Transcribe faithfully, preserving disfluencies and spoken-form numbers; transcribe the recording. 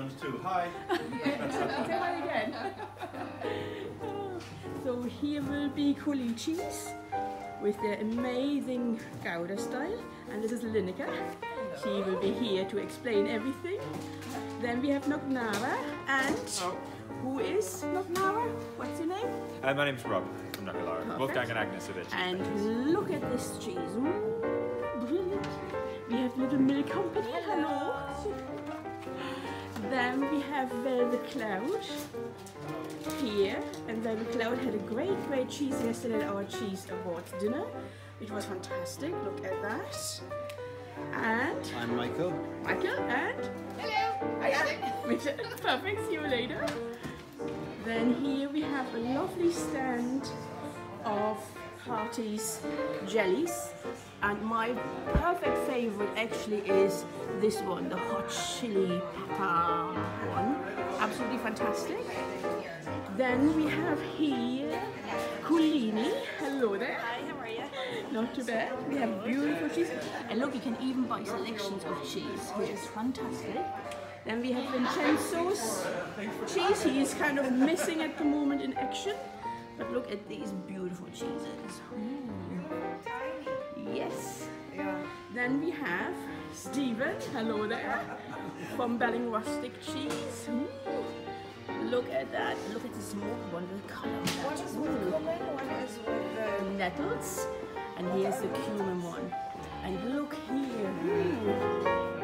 Jones too. Hi. Say hi again. So here will be Coolini cheese with their amazing Gouda style, and this is Linica. She will be here to explain everything. Then we have Knockanore, and oh. who is Knockanore? What's your name? Uh, my name's Rob from Knockanore. Wolfgang and Agnes are the cheese. And things. Look at this cheese. Ooh, brilliant. We have Little Mill Company. Hello. Then we have Velvet Cloud here, and Velvet Cloud had a great, great cheese yesterday at our Cheese Awards dinner, which was fantastic. Look at that. And I'm Michael. Michael and hello. Hiya. Richard. Perfect. See you later. Then here we have a lovely stand of Harty's jellies, and my perfect favorite actually is this one, the hot chili pepper one. Absolutely fantastic. Then we have here Coolini. Hello there. Hi, how are you? Not too bad. We have beautiful cheese, and look, you can even buy selections of cheese, which is fantastic. Then we have Vincenzo's cheese. He is kind of missing at the moment in action. But look at these beautiful cheeses. Mm. Yes. Yeah. Then we have Stephen, hello there, from Belling Rustic Cheese. Mm. Look at that. Look at the smoke, wonderful color. One is with the cumin, one is with the nettles, and here's the cumin one. And look here. Mm.